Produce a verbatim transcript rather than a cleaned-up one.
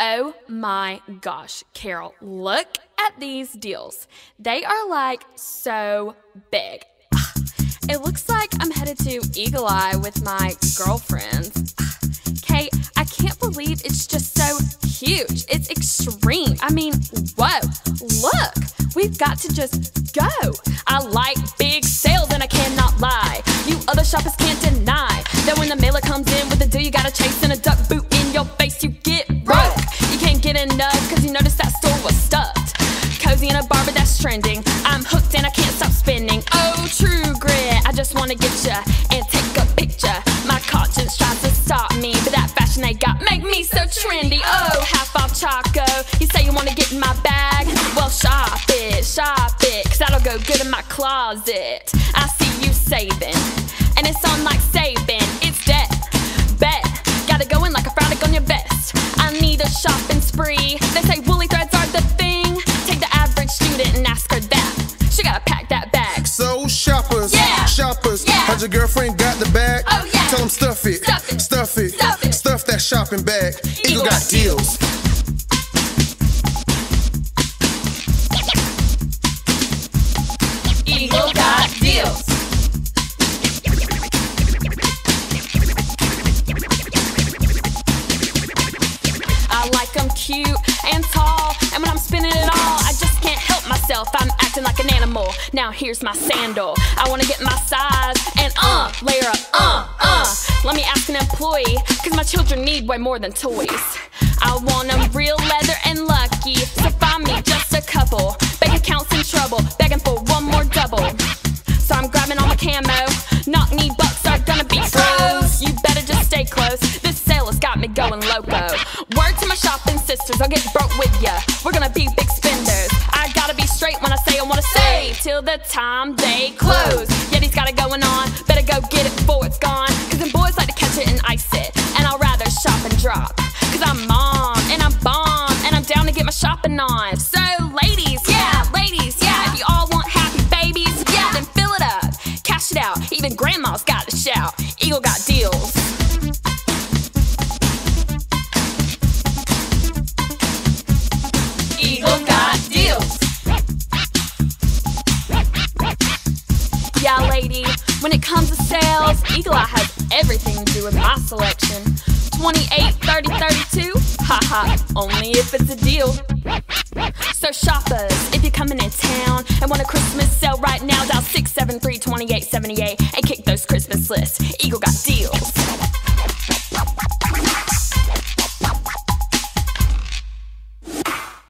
Oh my gosh, Carol, look at these deals. They are like so big. It looks like I'm headed to Eagle Eye with my girlfriends. Kate, I can't believe it's just so huge. It's extreme. I mean, whoa, look, we've got to just go. I like big sales and I cannot lie. You other shoppers can't deny that when the mailer comes in with a deal you gotta chase and a duck boot in your face, you get broke. You can't get enough cause you noticed that store was stuffed. Cozy in a bar, but that's trending. I'm hooked and I can't stop spending. Oh, true grit. I just wanna get ya and take a picture. My conscience tries to stop me, but that fashion they got make me so trendy. Oh, half off Choco. You say you wanna get in my bag? Well, shop it, shop it, cause that'll go good in my closet. I see you saving, and it's on like saving. It's debt, bet, gotta go in like a frolic on your vest. I need a shopping spree. They say woolly threads are the thing. Take the average student and ask her that. She gotta pack that bag. So shoppers, yeah. Shoppers, yeah. How's your girlfriend got the bag? Oh, yeah. Tell them stuff it, stuff it, stuff it, stuff it, stuff that shopping bag. Eagle got deals. Eagle got deals. I like them cute and tall, and when I'm spinning it all, I just can't help myself. I'm acting like an animal. Now here's my sandal. I wanna get my size and uh, layer up, uh, uh. Let me ask an employee, cause my children need way more than toys. I want them real leather and lucky, so find me just a couple. Bank account's in trouble, begging for one more double. So I'm grabbing all my camo, knock knee bucks are gonna be froze. You better just stay close, this sale has got me going loco. Word to my shopping sisters, I'll get broke with ya. We're gonna be big spenders. I gotta be straight when I say I wanna save till the time they close. Yeti's got it going on, better go get it before it's gone. Cause them boys like to catch it and ice it, and I'll rather shop and drop. Cause I'm mom, and I'm bomb, and I'm down to get my shopping on. So ladies, yeah, ladies, yeah, if you all want happy babies, yeah, then fill it up, cash it out. Even grandma's got to shout. Eagle got deals. Eagle got deals. Yeah, lady, when it comes to sales, Eagle Eye has everything to do with my selection. twenty-eight, thirty, thirty-two, haha, only if it's a deal. So shoppers, if you're coming in town and want a Christmas sale right now, dial six seven three, twenty-eight seventy-eight and kick those Christmas lists. Eagle got deals.